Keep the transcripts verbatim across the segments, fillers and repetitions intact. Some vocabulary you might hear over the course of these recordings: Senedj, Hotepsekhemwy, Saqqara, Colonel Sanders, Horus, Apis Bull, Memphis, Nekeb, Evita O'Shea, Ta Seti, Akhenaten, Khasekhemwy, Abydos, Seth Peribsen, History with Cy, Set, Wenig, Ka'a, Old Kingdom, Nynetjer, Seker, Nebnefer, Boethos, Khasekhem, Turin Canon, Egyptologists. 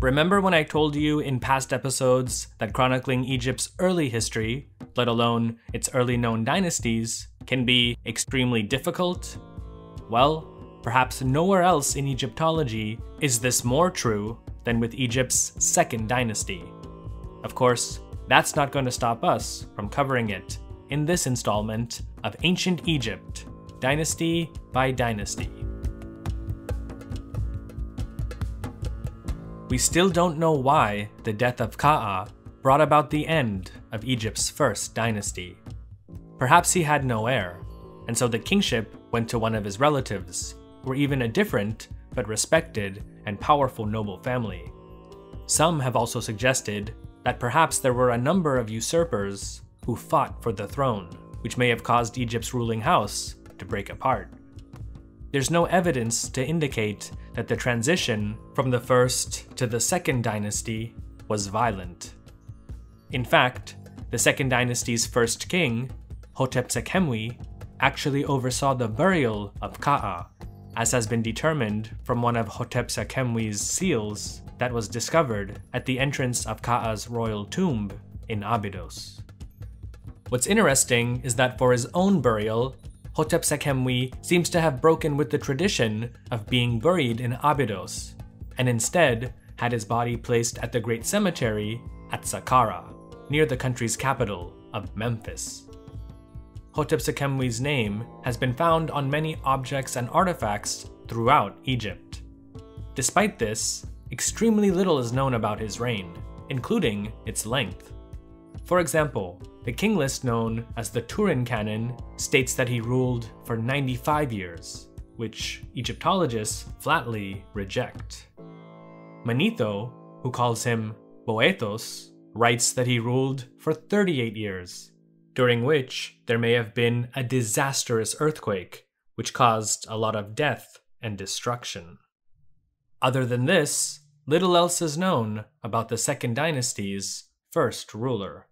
Remember when I told you in past episodes that chronicling Egypt's early history, let alone its early known dynasties, can be extremely difficult? Well, perhaps nowhere else in Egyptology is this more true than with Egypt's second dynasty. Of course, that's not going to stop us from covering it in this installment of Ancient Egypt, dynasty by dynasty. We still don't know why the death of Ka'a brought about the end of Egypt's first dynasty. Perhaps he had no heir, and so the kingship went to one of his relatives, or even a different but respected and powerful noble family. Some have also suggested that perhaps there were a number of usurpers who fought for the throne, which may have caused Egypt's ruling house to break apart. There's no evidence to indicate that the transition from the first to the second dynasty was violent. In fact, the second dynasty's first king, Hotepsekhemwy, actually oversaw the burial of Ka'a, as has been determined from one of Hotepsekhemwy's seals that was discovered at the entrance of Ka'a's royal tomb in Abydos. What's interesting is that for his own burial, Hotepsekhemwy seems to have broken with the tradition of being buried in Abydos, and instead had his body placed at the great cemetery at Saqqara, near the country's capital of Memphis. Hotepsekhemwy's name has been found on many objects and artifacts throughout Egypt. Despite this, extremely little is known about his reign, including its length. For example, the king list known as the Turin Canon states that he ruled for ninety-five years, which Egyptologists flatly reject. Manetho, who calls him Boethos, writes that he ruled for thirty-eight years, during which there may have been a disastrous earthquake, which caused a lot of death and destruction. Other than this, little else is known about the Second Dynasty's first ruler.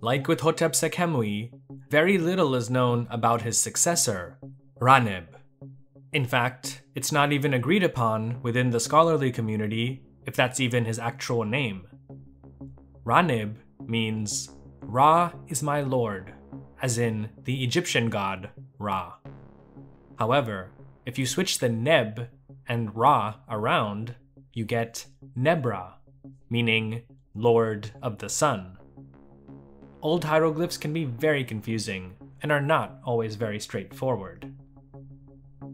Like with Hotepsekhemwy, very little is known about his successor, Raneb. In fact, it's not even agreed upon within the scholarly community if that's even his actual name. Raneb means Ra is my lord, as in the Egyptian god Ra. However, if you switch the Neb and Ra around, you get Nebra, meaning Lord of the Sun. Old hieroglyphs can be very confusing and are not always very straightforward.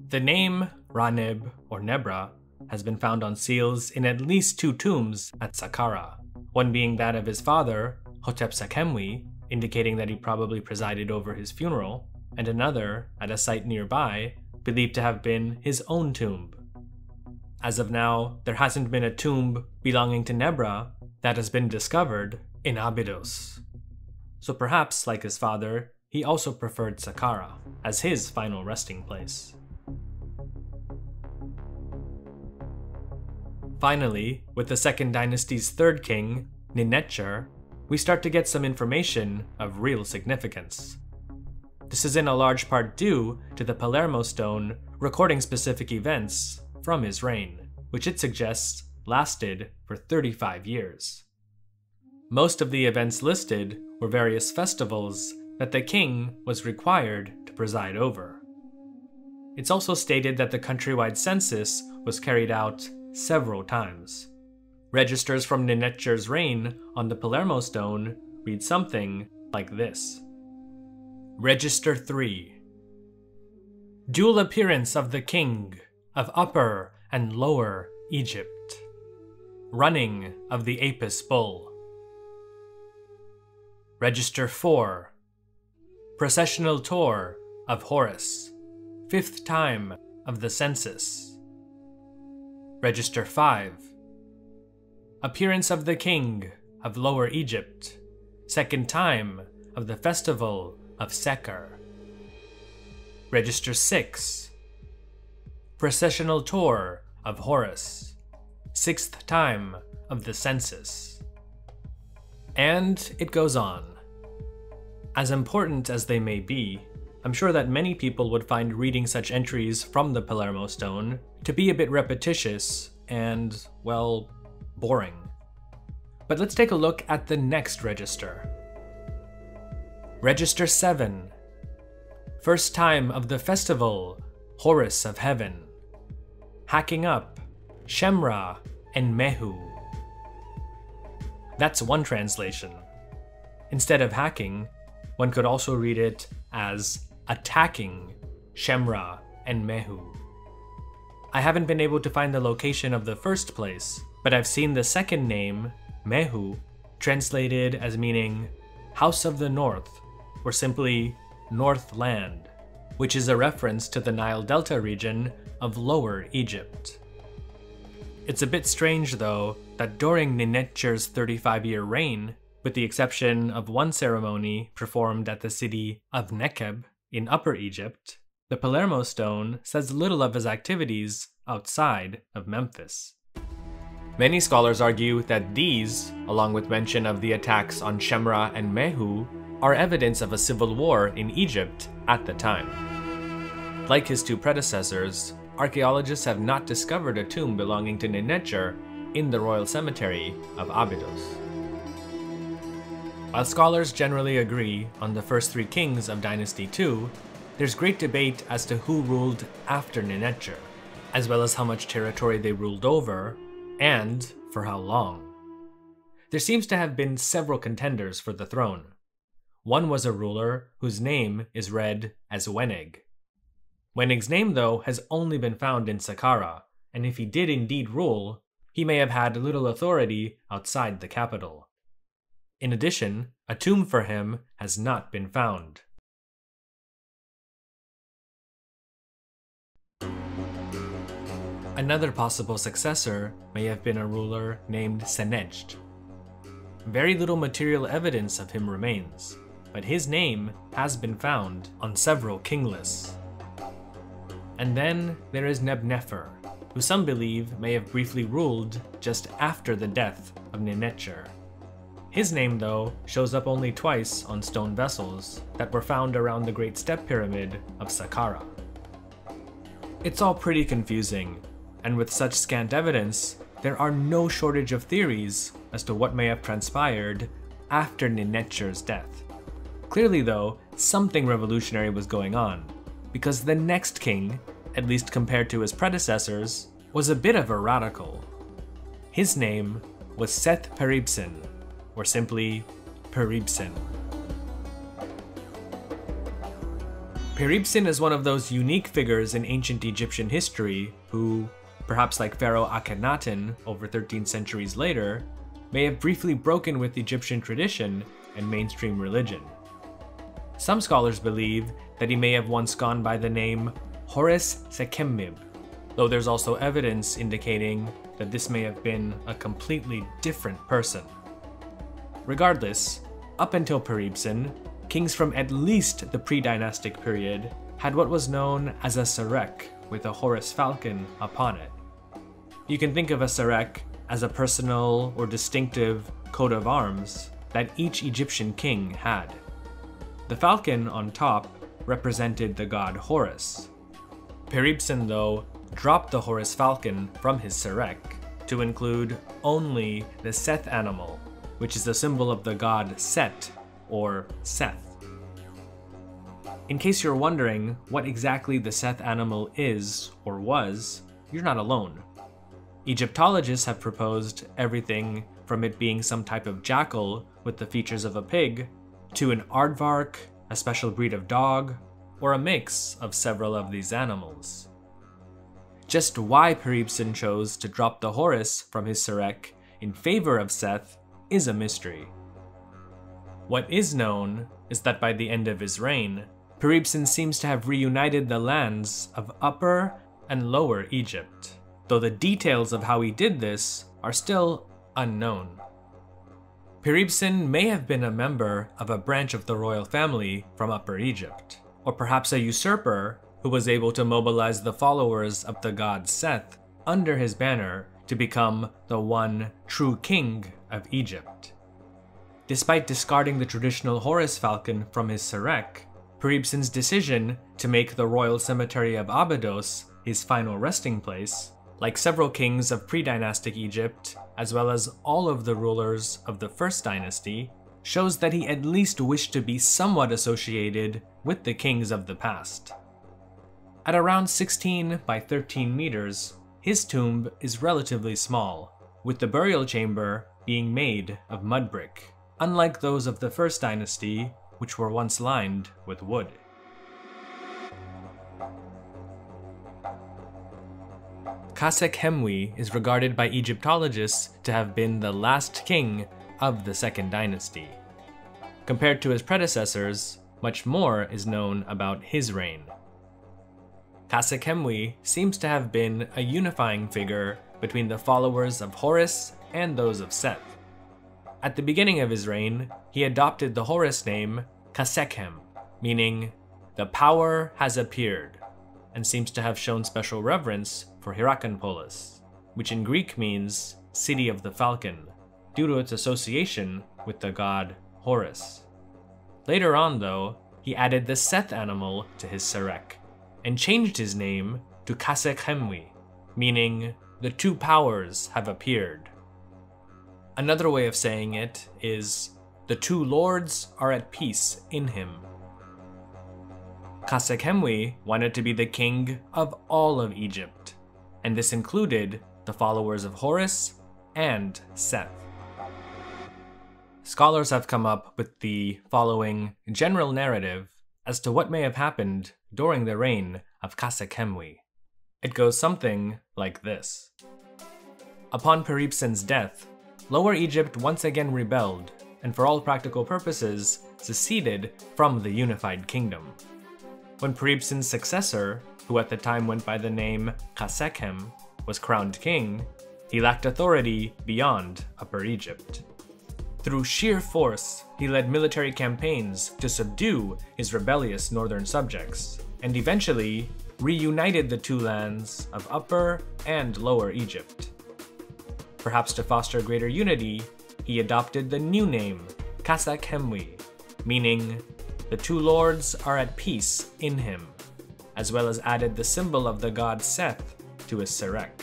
The name Raneb or Nebra has been found on seals in at least two tombs at Saqqara, one being that of his father, Hotepsekhemwy, indicating that he probably presided over his funeral, and another at a site nearby, believed to have been his own tomb. As of now, there hasn't been a tomb belonging to Nebra that has been discovered in Abydos. So perhaps, like his father, he also preferred Saqqara as his final resting place. Finally, with the Second Dynasty's third king, Nynetjer, we start to get some information of real significance. This is in a large part due to the Palermo Stone recording specific events from his reign, which it suggests lasted for thirty-five years. Most of the events listed were various festivals that the king was required to preside over. It's also stated that the countrywide census was carried out several times. Registers from Nynetjer's reign on the Palermo Stone read something like this. Register three. Dual appearance of the king of Upper and Lower Egypt. Running of the Apis Bull. Register four. Processional tour of Horus, fifth time of the census. Register five. Appearance of the king of Lower Egypt, second time of the festival of Seker. Register six. Processional tour of Horus, sixth time of the census. And it goes on. As important as they may be, I'm sure that many people would find reading such entries from the Palermo Stone to be a bit repetitious and, well, boring. But let's take a look at the next register. Register seven. First time of the festival, Horus of Heaven. Hacking up, Shemra and Mehu. That's one translation. Instead of hacking, one could also read it as attacking Shemra and Mehu. I haven't been able to find the location of the first place, but I've seen the second name, Mehu, translated as meaning House of the North, or simply Northland, which is a reference to the Nile Delta region of Lower Egypt. It's a bit strange, though, that during Nynetjer's thirty-five year reign, with the exception of one ceremony performed at the city of Nekeb in Upper Egypt, the Palermo Stone says little of his activities outside of Memphis. Many scholars argue that these, along with mention of the attacks on Shemra and Mehu, are evidence of a civil war in Egypt at the time. Like his two predecessors, archaeologists have not discovered a tomb belonging to Nynetjer in the royal cemetery of Abydos. While scholars generally agree on the first three kings of Dynasty two, there's great debate as to who ruled after Nynetjer, as well as how much territory they ruled over, and for how long. There seems to have been several contenders for the throne. One was a ruler whose name is read as Wenig. Wenig's name, though, has only been found in Saqqara, and if he did indeed rule, he may have had little authority outside the capital. In addition, a tomb for him has not been found. Another possible successor may have been a ruler named Senedj. Very little material evidence of him remains, but his name has been found on several king lists. And then there is Nebnefer, who some believe may have briefly ruled just after the death of Nynetjer. His name, though, shows up only twice on stone vessels that were found around the Great Step Pyramid of Saqqara. It's all pretty confusing, and with such scant evidence, there are no shortage of theories as to what may have transpired after Nynetjer's death. Clearly, though, something revolutionary was going on, because the next king, at least compared to his predecessors, was a bit of a radical. His name was Seth Peribsen, or simply Peribsen. Peribsen is one of those unique figures in ancient Egyptian history who, perhaps like Pharaoh Akhenaten over thirteen centuries later, may have briefly broken with Egyptian tradition and mainstream religion. Some scholars believe that he may have once gone by the name Hotepsekhemwy, though there's also evidence indicating that this may have been a completely different person. Regardless, up until Peribsen, kings from at least the pre-dynastic period had what was known as a serek with a Horus falcon upon it. You can think of a serek as a personal or distinctive coat of arms that each Egyptian king had. The falcon on top represented the god Horus. Peribsen, though, dropped the Horus falcon from his serek to include only the Seth animal, which is a symbol of the god Set, or Seth. In case you're wondering what exactly the Seth animal is or was, you're not alone. Egyptologists have proposed everything from it being some type of jackal with the features of a pig, to an aardvark, a special breed of dog, or a mix of several of these animals. Just why Peribsen chose to drop the Horus from his serek in favor of Seth is a mystery. What is known is that by the end of his reign, Peribsen seems to have reunited the lands of Upper and Lower Egypt, though the details of how he did this are still unknown. Peribsen may have been a member of a branch of the royal family from Upper Egypt, or perhaps a usurper who was able to mobilize the followers of the god Seth under his banner to become the one true king of Egypt. Despite discarding the traditional Horus falcon from his serek, Peribsen's decision to make the royal cemetery of Abydos his final resting place, like several kings of pre-dynastic Egypt, as well as all of the rulers of the First Dynasty, shows that he at least wished to be somewhat associated with the kings of the past. At around sixteen by thirteen meters, his tomb is relatively small, with the burial chamber being made of mud brick, unlike those of the First Dynasty, which were once lined with wood. Khasekhemwy is regarded by Egyptologists to have been the last king of the Second Dynasty. Compared to his predecessors, much more is known about his reign. Khasekhemwy seems to have been a unifying figure between the followers of Horus and those of Set. At the beginning of his reign, he adopted the Horus name Khasekhem, meaning "the power has appeared," and seems to have shown special reverence for Hierakonpolis, which in Greek means City of the Falcon, due to its association with the god Horus. Later on though, he added the Seth animal to his serek, and changed his name to Khasekhemwy, meaning the two powers have appeared. Another way of saying it is, the two lords are at peace in him. Khasekhemwy wanted to be the king of all of Egypt, and this included the followers of Horus and Seth. Scholars have come up with the following general narrative as to what may have happened during the reign of Khasekhemwy. It goes something like this. Upon Peribsen's death, Lower Egypt once again rebelled, and for all practical purposes, seceded from the unified kingdom. When Peribsen's successor, who at the time went by the name Khasekhem, was crowned king, he lacked authority beyond Upper Egypt. Through sheer force, he led military campaigns to subdue his rebellious northern subjects, and eventually reunited the two lands of Upper and Lower Egypt. Perhaps to foster greater unity, he adopted the new name, Khasekhemwy, meaning the two lords are at peace in him, as well as added the symbol of the god Seth to his serek.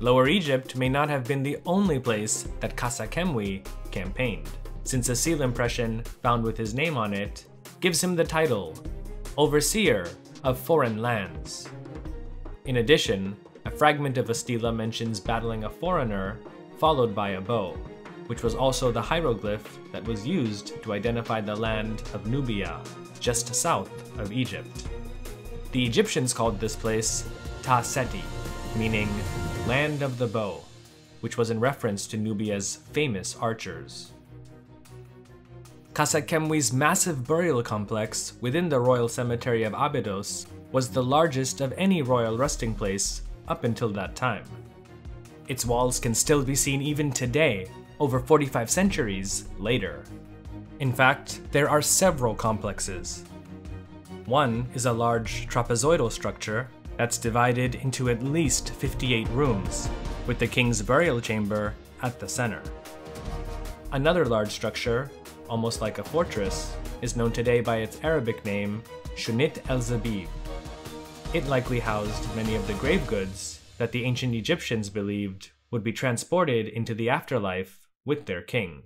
Lower Egypt may not have been the only place that Khasekhemwy campaigned, since a seal impression found with his name on it gives him the title Overseer of Foreign Lands. In addition, a fragment of a stela mentions battling a foreigner followed by a bow, which was also the hieroglyph that was used to identify the land of Nubia, just south of Egypt. The Egyptians called this place Ta Seti, meaning Land of the Bow, which was in reference to Nubia's famous archers. Khasekhemwy's massive burial complex within the royal cemetery of Abydos was the largest of any royal resting place up until that time. Its walls can still be seen even today, over forty-five centuries later. In fact, there are several complexes. One is a large trapezoidal structure that's divided into at least fifty-eight rooms, with the king's burial chamber at the center. Another large structure, almost like a fortress, is known today by its Arabic name, Shunit el Zabib. It likely housed many of the grave goods that the ancient Egyptians believed would be transported into the afterlife with their king.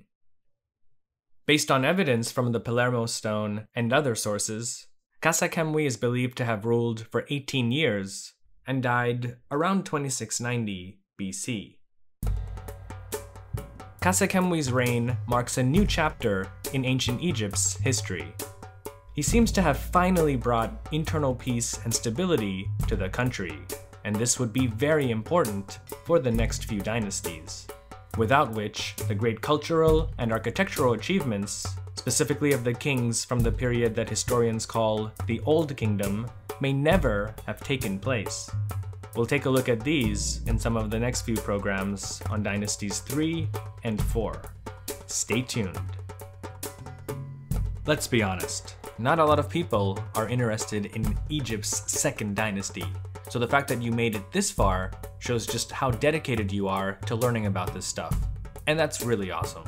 Based on evidence from the Palermo Stone and other sources, Khasekhemwy is believed to have ruled for eighteen years and died around twenty-six ninety B C. Khasekhemwy's reign marks a new chapter in ancient Egypt's history. He seems to have finally brought internal peace and stability to the country, and this would be very important for the next few dynasties, without which the great cultural and architectural achievements, specifically of the kings from the period that historians call the Old Kingdom, may never have taken place. We'll take a look at these in some of the next few programs on Dynasties three and four. Stay tuned. Let's be honest, not a lot of people are interested in Egypt's Second Dynasty, so the fact that you made it this far shows just how dedicated you are to learning about this stuff, and that's really awesome.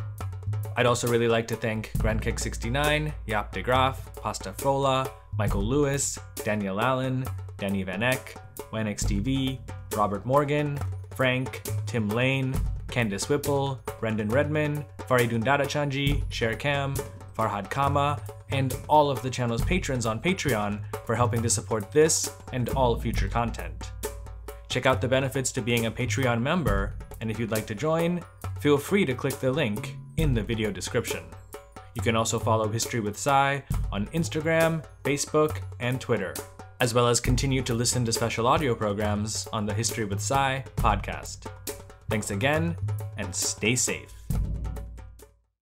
I'd also really like to thank Grand Kick sixty-nine, Jaap de Graaf, Pasta Frola, Michael Lewis, Daniel Allen, Danny Van Eck, WanXTV, Robert Morgan, Frank, Tim Lane, Candice Whipple, Brendan Redman, Faridun Dadachanji, Sher Kam, Farhad Kama, and all of the channel's patrons on Patreon for helping to support this and all future content. Check out the benefits to being a Patreon member, and if you'd like to join, feel free to click the link in the video description. You can also follow History with Cy on Instagram, Facebook, and Twitter, as well as continue to listen to special audio programs on the History with Cy podcast. Thanks again, and stay safe.